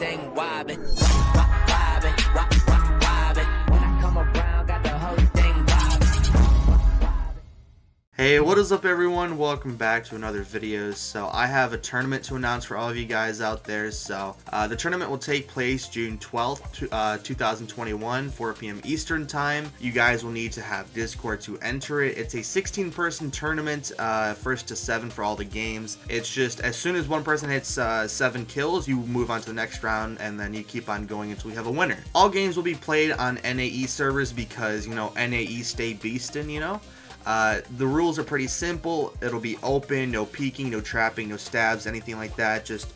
thing wobbin', wobbin', wobbin'. When I come around, got the whole thing wobbin'. Hey, what is up, everyone? Welcome back to another video. So I have a tournament to announce for all of you guys out there. So the tournament will take place June 12th, 2021, 4 p.m. Eastern time. You guys will need to have Discord to enter it. It's a 16-person tournament, first to 7 for all the games. It's just as soon as one person hits 7 kills, you move on to the next round, and then you keep on going until we have a winner. All games will be played on NAE servers because, you know, NAE stay beastin', you know? The rules are pretty simple. It'll be open, no peeking, no trapping, no stabs, anything like that. Just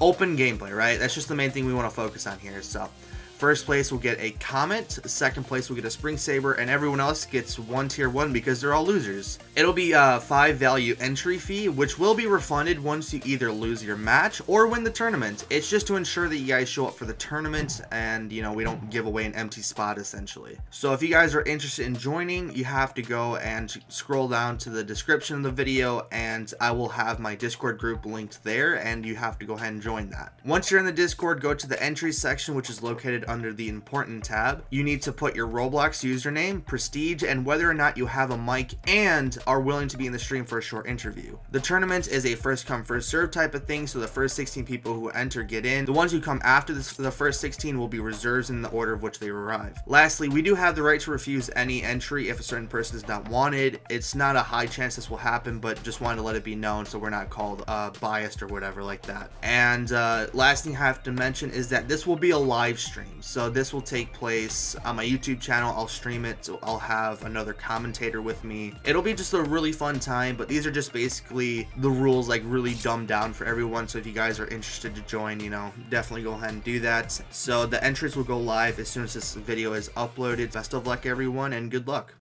open gameplay, right? That's just the main thing we want to focus on here. So first place will get a Comet, second place will get a Spring Saber, and everyone else gets one tier 1 because they're all losers. It'll be a 5 value entry fee, which will be refunded once you either lose your match or win the tournament. It's just to ensure that you guys show up for the tournament and, you know, we don't give away an empty spot essentially. So if you guys are interested in joining, you have to go and scroll down to the description of the video, and I will have my Discord group linked there, and you have to go ahead and join that. Once you're in the Discord, go to the entry section, which is located under the important tab. You need to put your Roblox username, prestige, and whether or not you have a mic and are willing to be in the stream for a short interview. The tournament is a first come first serve type of thing, so the first 16 people who enter get in. The ones who come after this, the first 16 will be reserves in the order of which they arrive. Lastly, we do have the right to refuse any entry if a certain person is not wanted. It's not a high chance this will happen, but just wanted to let it be known so we're not called biased or whatever like that. And last thing I have to mention is that this will be a live stream. So this will take place on my YouTube channel. I'll stream it, so I'll have another commentator with me. It'll be just a really fun time, but these are just basically the rules, like really dumbed down for everyone. So if you guys are interested to join, you know, definitely go ahead and do that. So the entries will go live as soon as this video is uploaded. Best of luck, everyone, and good luck.